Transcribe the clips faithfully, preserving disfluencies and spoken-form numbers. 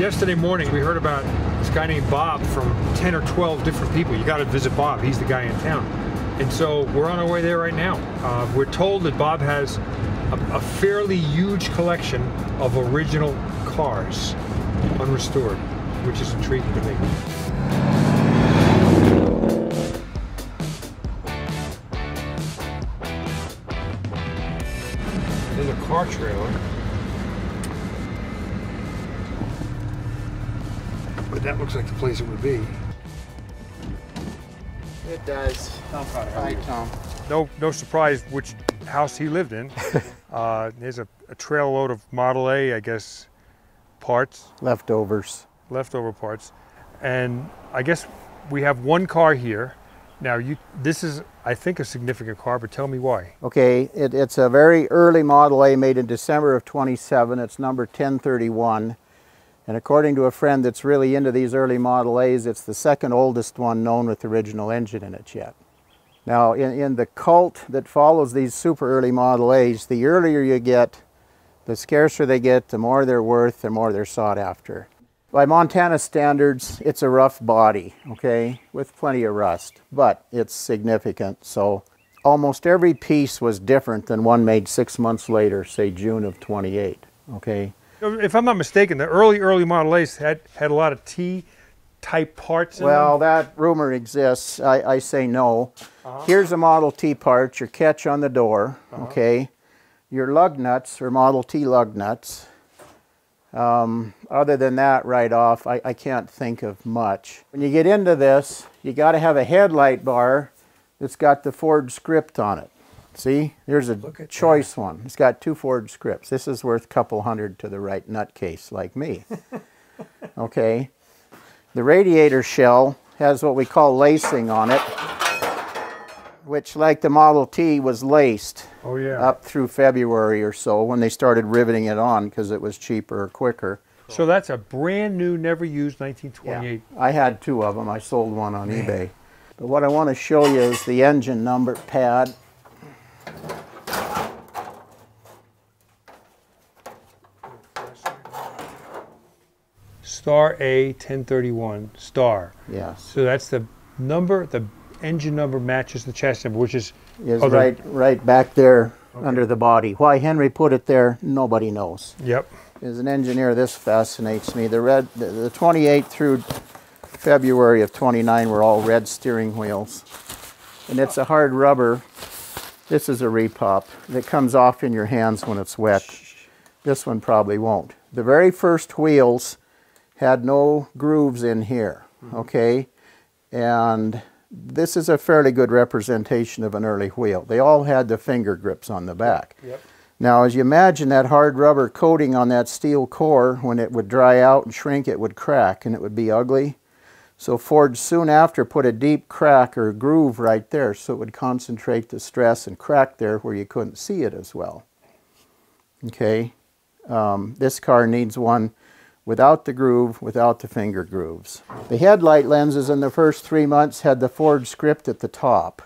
Yesterday morning, we heard about this guy named Bob from ten or twelve different people. You got to visit Bob. He's the guy in town. And so we're on our way there right now. Uh, we're told that Bob has a, a fairly huge collection of original cars, unrestored, which is intriguing to me. Car trailer but that looks like the place it would be. It does. Tom, hi, Tom. No, no surprise which house he lived in. uh, there's a, a trail load of Model A, I guess, parts. Leftovers. Leftover parts, and I guess we have one car here. Now, you, this is, I think, a significant car, but tell me why. Okay, it, it's a very early Model A made in December of twenty-seven. It's number ten thirty-one. And according to a friend that's really into these early Model A's, it's the second oldest one known with the original engine in it yet. Now, in, in the cult that follows these super early Model A's, the earlier you get, the scarcer they get, the more they're worth, the more they're sought after. By Montana standards, it's a rough body, okay, with plenty of rust, but it's significant. So almost every piece was different than one made six months later, say June of twenty-eight, okay? If I'm not mistaken, the early, early Model A's had, had a lot of T-type parts in well, them. That rumor exists. I, I say no. Uh-huh. Here's a Model T part, your catch on the door, uh-huh. okay? Your lug nuts, or Model T lug nuts. Um, other than that, right off, I, I can't think of much. When you get into this, you got to have a headlight bar that's got the Ford script on it. See, there's a choice that. One. It's got two Ford scripts. This is worth a couple hundred to the right nutcase like me. Okay. The radiator shell has what we call lacing on it, which, like the Model T, was laced oh, yeah. up through February or so when they started riveting it on because it was cheaper or quicker. So that's a brand new, never used nineteen twenty-eight. Yeah. I had two of them. I sold one on Man. eBay. But what I want to show you is the engine number pad. Star A ten thirty-one, star. Yes. So that's the number, the engine number matches the chassis number, which is is other... right right back there okay. under the body. Why Henry put it there, nobody knows. Yep. As an engineer, this fascinates me. The red, the, the twenty-eight through February of twenty-nine were all red steering wheels, and it's a hard rubber. This is a repop that comes off in your hands when it's wet. This one probably won't. The very first wheels had no grooves in here, mm-hmm. okay, and this is a fairly good representation of an early wheel. They all had the finger grips on the back. Yep. Now, as you imagine, that hard rubber coating on that steel core, when it would dry out and shrink, it would crack, and it would be ugly. So Ford soon after put a deep crack or groove right there, so it would concentrate the stress and crack there where you couldn't see it as well. Okay, um, this car needs one without the groove, without the finger grooves. The headlight lenses in the first three months had the Ford script at the top.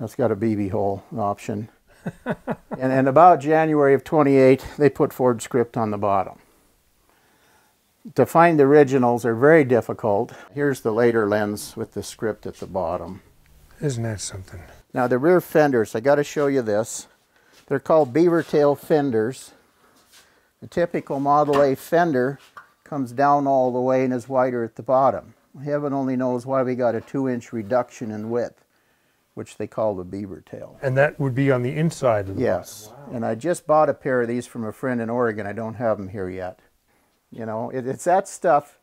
That's got a B B hole option. and, and about January of twenty-eight, they put Ford script on the bottom. To find the originals are very difficult. Here's the later lens with the script at the bottom. Isn't that something? Now the rear fenders, I gotta show you this. They're called beaver tail fenders. The typical Model A fender comes down all the way and is wider at the bottom. Heaven only knows why we got a two-inch reduction in width, which they call the beaver tail. And that would be on the inside of the Yes. Wow. And I just bought a pair of these from a friend in Oregon. I don't have them here yet. You know, it, it's that stuff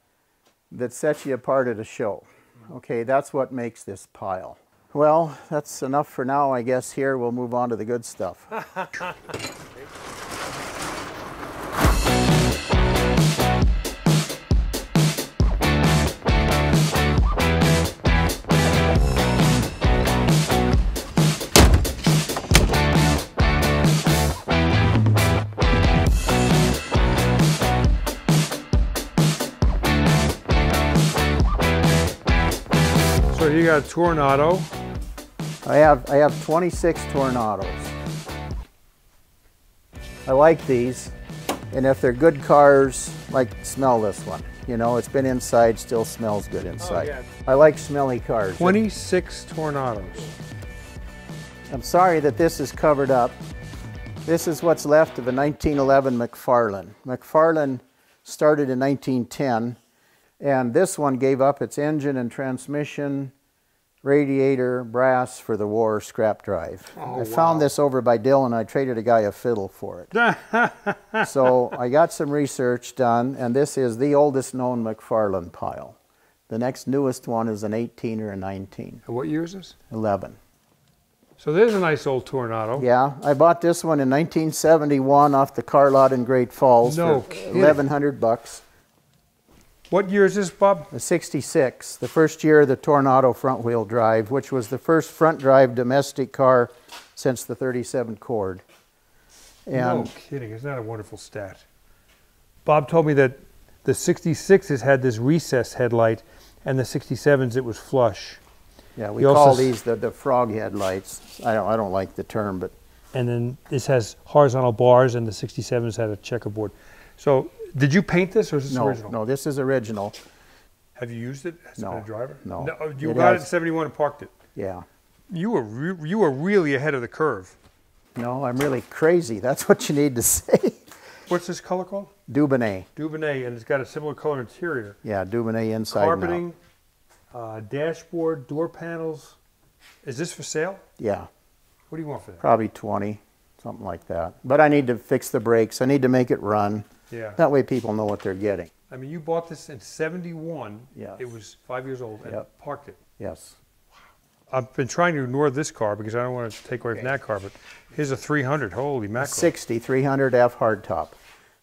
that sets you apart at a show. Okay, that's what makes this pile. Well, that's enough for now, I guess. Here, we'll move on to the good stuff. You got a Toronado. I have I have twenty-six Tornados. I like these, and if they're good cars, Like, smell this one. You know, it's been inside, still smells good inside. Oh, yeah. I like smelly cars. twenty-six Tornados. I'm sorry that this is covered up. This is what's left of a nineteen eleven McFarlan. McFarlan started in nineteen ten, and this one gave up its engine and transmission, radiator, brass for the war scrap drive. Oh, I found wow. this over by Dillon. I traded a guy a fiddle for it. So I got some research done, and this is the oldest known McFarlan pile. The next newest one is an eighteen or a nineteen. What year is this? eleven. So there's a nice old Toronado. Yeah, I bought this one in nineteen seventy-one off the car lot in Great Falls no for kidding. eleven hundred bucks. What year is this, Bob? The sixty-six, the first year of the Toronado front-wheel drive, which was the first front-drive domestic car since the thirty-seven Cord. And no kidding, isn't that a wonderful stat? Bob told me that the sixty-sixes had this recessed headlight, and the sixty-sevens, it was flush. Yeah, we he call these the, the frog headlights. I don't, I don't like the term, but... And then this has horizontal bars, and the sixty-sevens had a checkerboard. So... Did you paint this, or is this no, original? No, this is original. Have you used it as no, a driver? No. no you it got has. it in seventy-one and parked it? Yeah. You were, re you were really ahead of the curve. No, I'm really crazy. That's what you need to say. What's this color called? Dubonet. Dubonet, and it's got a similar color interior. Yeah, Dubonet inside Carpeting, uh, dashboard, door panels. Is this for sale? Yeah. What do you want for that? Probably twenty, something like that. But I need to fix the brakes. I need to make it run. Yeah. That way people know what they're getting. I mean, you bought this in seventy-one. Yes. It was five years old and yep. parked it. Yes. Wow. I've been trying to ignore this car because I don't want to take away okay. from that car, but here's a three hundred. Holy mackerel. sixty three hundred F hardtop.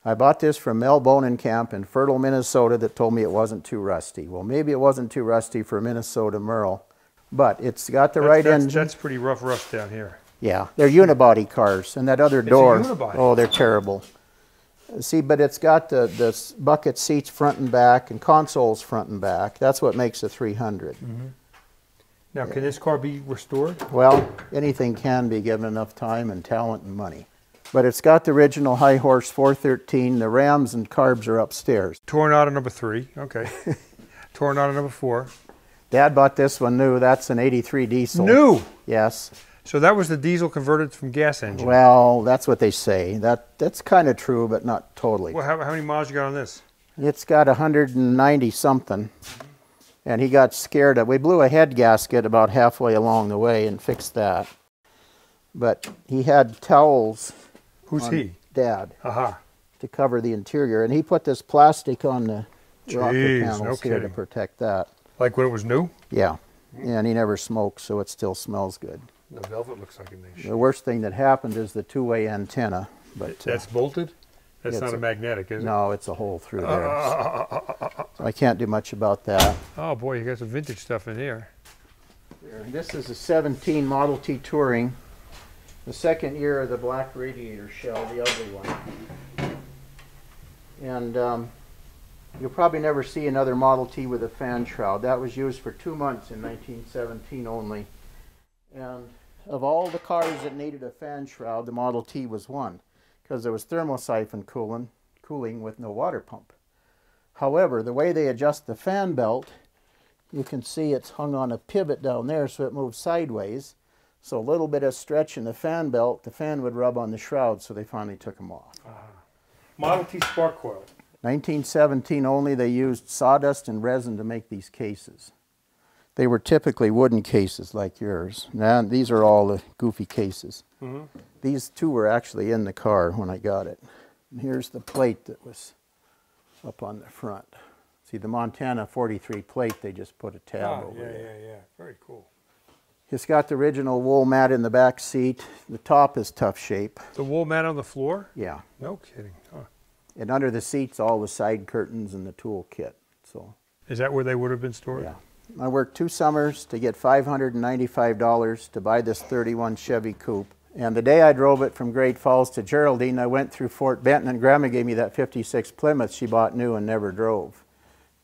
I bought this from Mel Bonenkamp in Fertile, Minnesota, that told me it wasn't too rusty. Well, maybe it wasn't too rusty for Minnesota Merle, but it's got the that's, right that's, engine. That's pretty rough rust down here. Yeah. They're unibody cars, and that other it's door. A unibody. Oh, they're terrible. See, but it's got the, the bucket seats front and back and consoles front and back. That's what makes a three hundred. Mm-hmm. Now, can this car be restored? Well, anything can be given enough time and talent and money. But it's got the original high horse four thirteen. The rams and carbs are upstairs. Toronado number three. Okay. Toronado number four. Dad bought this one new. That's an eighty-three diesel. New? Yes. So that was the diesel converted from gas engine. Well, that's what they say. That that's kind of true, but not totally. Well, how, how many miles you got on this? It's got one hundred ninety something, and he got scared. We blew a head gasket about halfway along the way and fixed that. But he had towels. Who's on he? Dad. Uh-huh. To cover the interior, and he put this plastic on the Jeez, rocker panels no here to protect that. Like when it was new? Yeah, and he never smoked, so it still smells good. The velvet looks like a nice shape. The worst thing that happened is the two-way antenna. But that's uh, bolted? That's not a, a magnetic, is it? No, it's a hole through there. Uh, so, uh, uh, uh, uh, so I can't do much about that. Oh, boy, you got some vintage stuff in here. This is a seventeen Model T Touring, the second year of the black radiator shell, the ugly one. And um, you'll probably never see another Model T with a fan shroud. That was used for two months in nineteen seventeen only. And of all the cars that needed a fan shroud, the Model T was one, because there was thermosiphon cooling, cooling with no water pump. However, the way they adjust the fan belt, you can see it's hung on a pivot down there, so it moves sideways. So a little bit of stretch in the fan belt, the fan would rub on the shroud, so they finally took them off. Uh, Model T spark coil. nineteen seventeen only, they used sawdust and resin to make these cases. They were typically wooden cases like yours. Now, these are all the goofy cases. Mm-hmm. These two were actually in the car when I got it. And here's the plate that was up on the front. See, the Montana forty-three plate, they just put a tab oh, over yeah, there. Yeah, yeah, yeah. Very cool. It's got the original wool mat in the back seat. The top is tough shape. The wool mat on the floor? Yeah. No kidding. Huh. And under the seats, all the side curtains and the tool kit. So. Is that where they would have been stored? Yeah. I worked two summers to get five hundred ninety-five dollars to buy this thirty-one Chevy Coupe. And the day I drove it from Great Falls to Geraldine, I went through Fort Benton, and Grandma gave me that fifty-six Plymouth she bought new and never drove.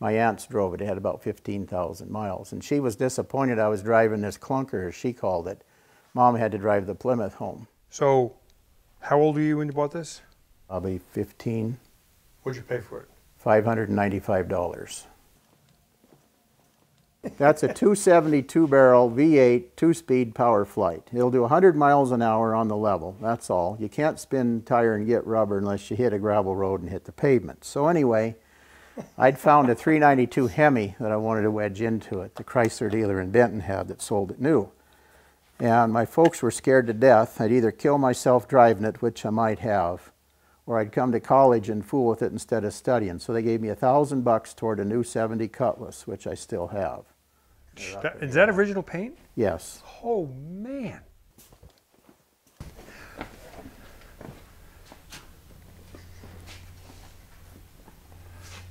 My aunts drove it. It had about fifteen thousand miles. And she was disappointed I was driving this clunker, as she called it. Mom had to drive the Plymouth home. So how old were you when you bought this? Probably fifteen. What did you pay for it? five hundred ninety-five dollars. That's a two seventy-two barrel V eight two-speed power flight. It'll do one hundred miles an hour on the level, that's all. You can't spin the tire and get rubber unless you hit a gravel road and hit the pavement. So anyway, I'd found a three ninety-two Hemi that I wanted to wedge into it. The Chrysler dealer in Benton had that sold it new. And my folks were scared to death. I'd either kill myself driving it, which I might have, or I'd come to college and fool with it instead of studying. So they gave me a thousand bucks toward a new seventy Cutlass, which I still have. That, is that original paint? Yes. Oh, man.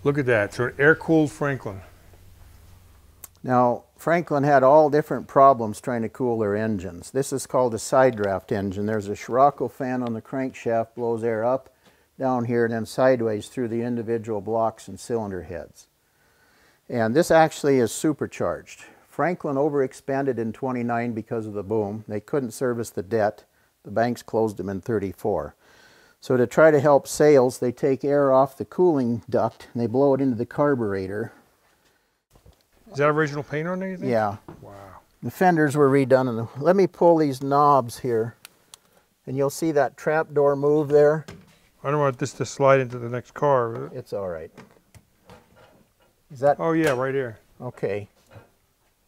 Look at that. So an air-cooled Franklin. Now, Franklin had all different problems trying to cool their engines. This is called a side draft engine. There's a Scirocco fan on the crankshaft, blows air up, down here, and then sideways through the individual blocks and cylinder heads. And this actually is supercharged. Franklin overexpanded in twenty-nine because of the boom. They couldn't service the debt. The banks closed them in thirty-four. So to try to help sales, they take air off the cooling duct and they blow it into the carburetor. Is that original paint on anything? Yeah. Wow. The fenders were redone. In the, let me pull these knobs here and you'll see that trap door move there. I don't want this to slide into the next car. It? It's all right. Is that? Oh yeah, right here. Okay.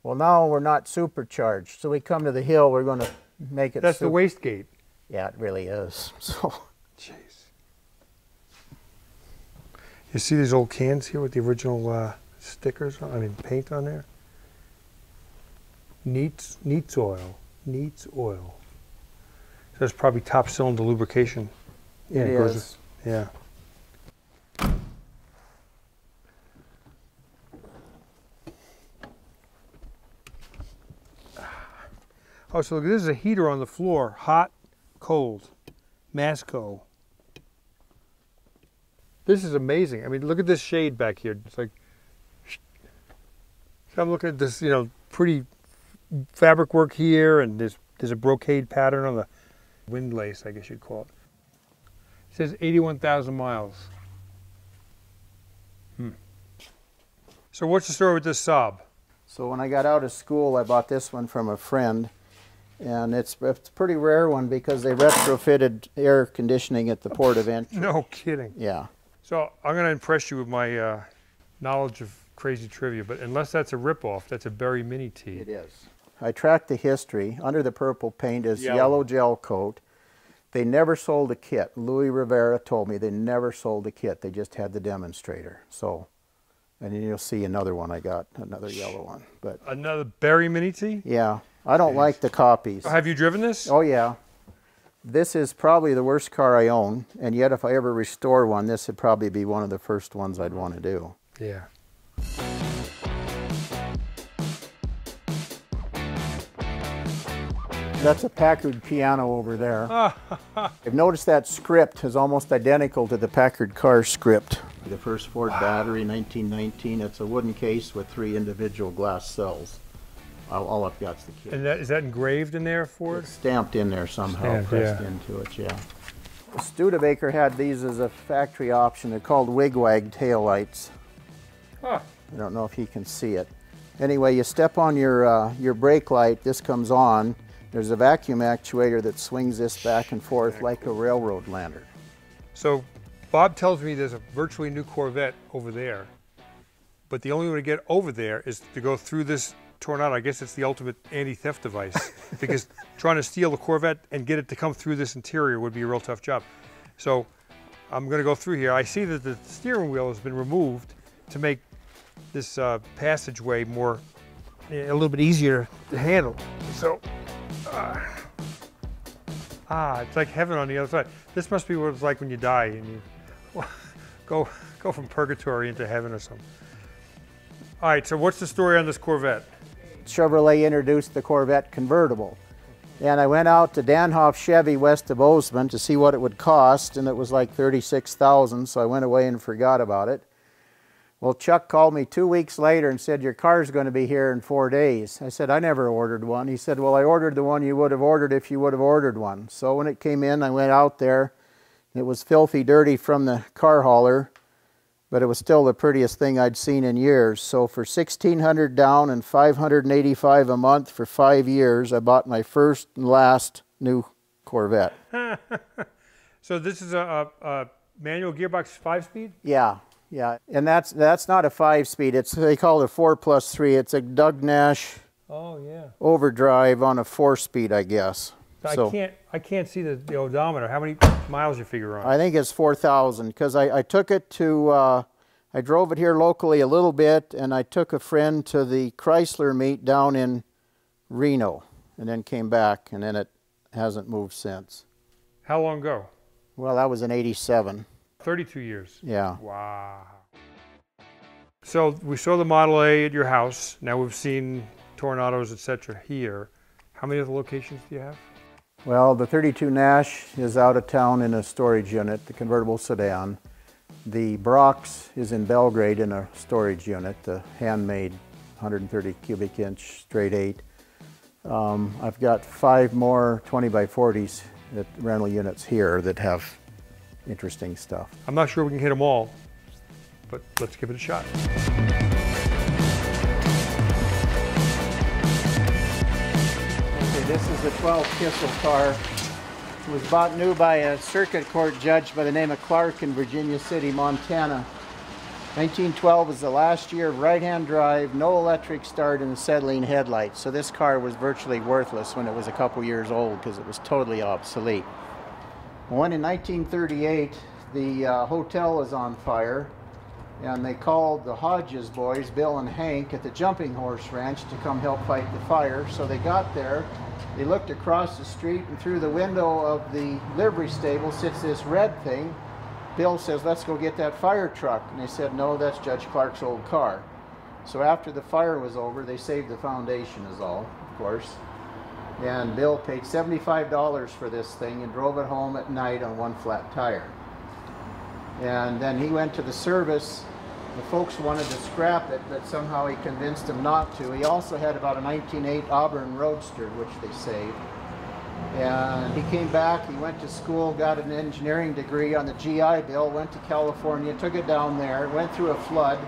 Well, now we're not supercharged, so we come to the hill. We're going to make it. That's super... the wastegate. Yeah, it really is. So. Jeez. You see these old cans here with the original uh, stickers on? I mean, paint on there. Neats, Neats oil, Neats oil. So that's probably top cylinder lubrication. Yeah, it, it is. Goes, yeah. Oh, so look, this is a heater on the floor, hot, cold, Masco. This is amazing. I mean, look at this shade back here. It's like, so I'm looking at this, you know, pretty fabric work here, and there's, there's a brocade pattern on the windlace, I guess you'd call it. It says eighty-one thousand miles. Hmm. So what's the story with this Saab? So when I got out of school, I bought this one from a friend. And it's, it's a pretty rare one because they retrofitted air conditioning at the port of entry. No kidding. Yeah. So I'm going to impress you with my uh, knowledge of crazy trivia, but unless that's a ripoff, that's a Barry Mini-T. It is. I tracked the history. Under the purple paint is yellow. yellow gel coat. They never sold a kit. Louis Rivera told me they never sold a kit. They just had the demonstrator. So. And then you'll see another one I got, another yellow one. But another Barry Mini-T? Yeah. I don't Jeez. like the copies. Have you driven this? Oh, yeah. This is probably the worst car I own, and yet if I ever restore one, this would probably be one of the first ones I'd want to do. Yeah. That's a Packard piano over there. I've noticed that script is almost identical to the Packard car script. The first Ford battery, nineteen nineteen, it's a wooden case with three individual glass cells. All I've got's the kit. And that, is that engraved in there, Ford? It's stamped in there somehow, stamped, pressed yeah. into it, yeah. Studebaker had these as a factory option. They're called wigwag taillights. Huh. I don't know if you can see it. Anyway, you step on your, uh, your brake light, this comes on. There's a vacuum actuator that swings this back and forth like a railroad lantern. So Bob tells me there's a virtually new Corvette over there, but the only way to get over there is to go through this Toronado. I guess it's the ultimate anti-theft device, because trying to steal a Corvette and get it to come through this interior would be a real tough job. So I'm going to go through here. I see that the steering wheel has been removed to make this uh, passageway more, a little bit easier to handle. So. Uh, ah, it's like heaven on the other side. This must be what it's like when you die and you well, go go from purgatory into heaven or something. All right, so what's the story on this Corvette? Chevrolet introduced the Corvette convertible. And I went out to Danhoff Chevy west of Bozeman to see what it would cost, and it was like thirty-six thousand dollars, so I went away and forgot about it. Well, Chuck called me two weeks later and said, your car's going to be here in four days. I said, I never ordered one. He said, well, I ordered the one you would have ordered if you would have ordered one. So when it came in, I went out there. It was filthy dirty from the car hauler. but it was still the prettiest thing I'd seen in years. So for sixteen hundred dollars down and five hundred eighty-five dollars a month for five years, I bought my first and last new Corvette. So this is a, a, a manual gearbox five-speed? Yeah, yeah. And that's that's not a five-speed. It's they call it a four plus three. It's a Doug Nash oh, yeah. overdrive on a four-speed, I guess. I so, can't I can't see the, the odometer. How many miles you figure on? I think it's four thousand, because I, I took it to, uh, I drove it here locally a little bit, and I took a friend to the Chrysler meet down in Reno, and then came back, and then it hasn't moved since. How long ago? Well, that was in eighty-seven. thirty-two years? Yeah. Wow. So we saw the Model A at your house. Now we've seen Tornados, et cetera here. How many other locations do you have? Well, the thirty-two Nash is out of town in a storage unit, the convertible sedan. The Brox is in Belgrade in a storage unit, the handmade one hundred thirty cubic inch straight eight. Um, I've got five more twenty by forties at rental units here that have interesting stuff. I'm not sure we can hit them all, but let's give it a shot. This is the twelve Kissel car. It was bought new by a circuit court judge by the name of Clark in Virginia City, Montana. nineteen twelve was the last year of right-hand drive, no electric start, and acetylene headlights. So this car was virtually worthless when it was a couple years old because it was totally obsolete. When in nineteen thirty-eight, the uh, hotel was on fire, and they called the Hodges boys, Bill and Hank, at the Jumping Horse Ranch to come help fight the fire. So they got there, they looked across the street, and through the window of the livery stable sits this red thing. Bill says, let's go get that fire truck. And they said, no, that's Judge Clark's old car. So after the fire was over, they saved the foundation is all, of course. And Bill paid seventy-five dollars for this thing and drove it home at night on one flat tire. And then he went to the service. The folks wanted to scrap it, but somehow he convinced them not to. He also had about a nineteen oh eight Auburn Roadster, which they saved. And he came back, he went to school, got an engineering degree on the G I Bill, went to California, took it down there, went through a flood,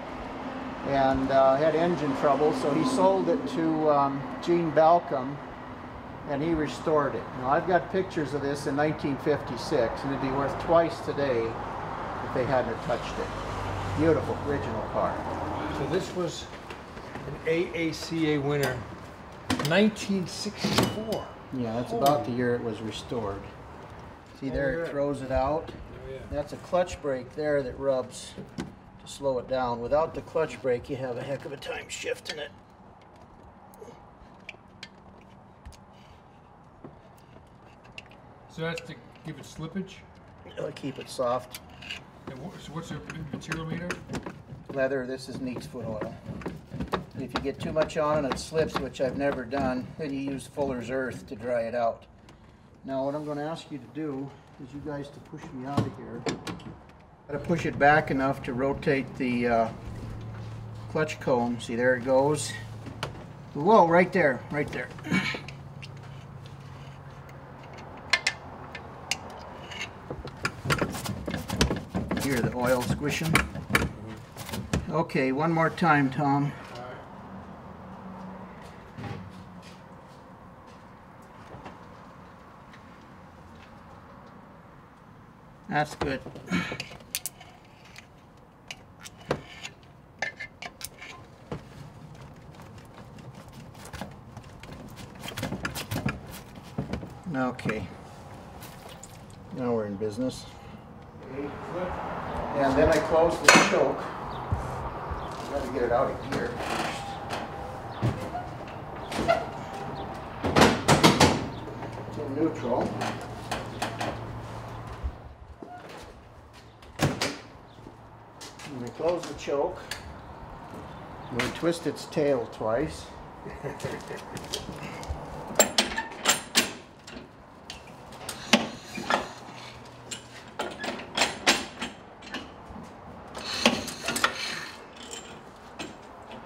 and uh, had engine trouble. So he sold it to um, Gene Balcom, and he restored it. Now, I've got pictures of this in nineteen fifty-six, and it'd be worth twice today if they hadn't touched it. Beautiful, original car. So this was an A A C A winner, nineteen sixty-four. Yeah, that's Holy. about the year it was restored. See there, it throws it out. Oh, yeah. That's a clutch brake there that rubs to slow it down. Without the clutch brake, you have a heck of a time shifting it. So that's to give it slippage? It'll keep it soft. And so what's the material meter? Leather, this is Neatsfoot oil. And if you get too much on and it slips, which I've never done, then you use Fuller's Earth to dry it out. Now what I'm going to ask you to do is you guys to push me out of here. Got to push it back enough to rotate the uh, clutch comb. See, there it goes. Whoa, right there, right there. Hear the oil squishing. Okay, one more time, Tom. That's good. Okay. Now we're in business. And then I close the choke. I've got to get it out of gear first. It's in neutral. And we close the choke. And we twist its tail twice.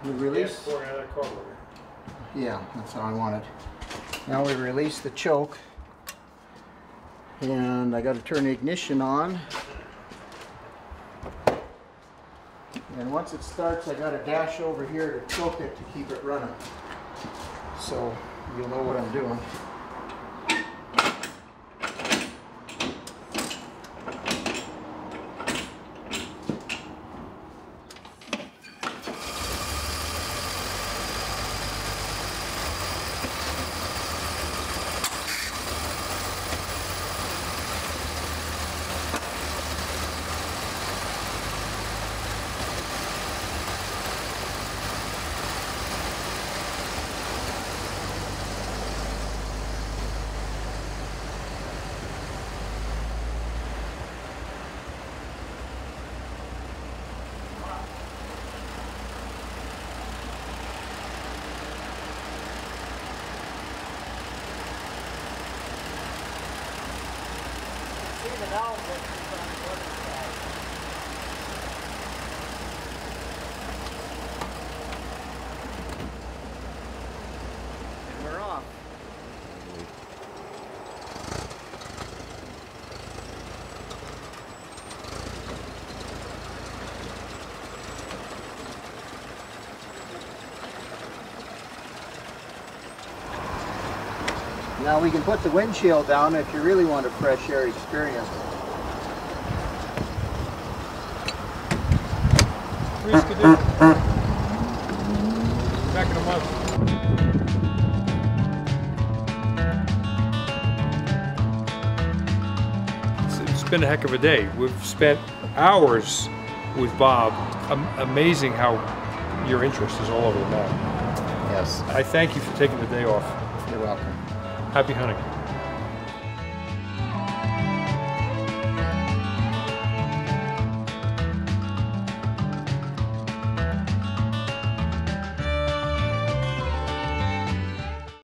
Release. Yeah, that's how I wanted. Now we release the choke, and I got to turn the ignition on. And once it starts, I got a dash over here to tilt it to keep it running. So you'll know what I'm doing. Now we can put the windshield down if you really want a fresh air experience. Back in a month. It's been a heck of a day. We've spent hours with Bob. Um, amazing how your interest is all over the map. Yes. I thank you for taking the day off. You're welcome. Happy hunting.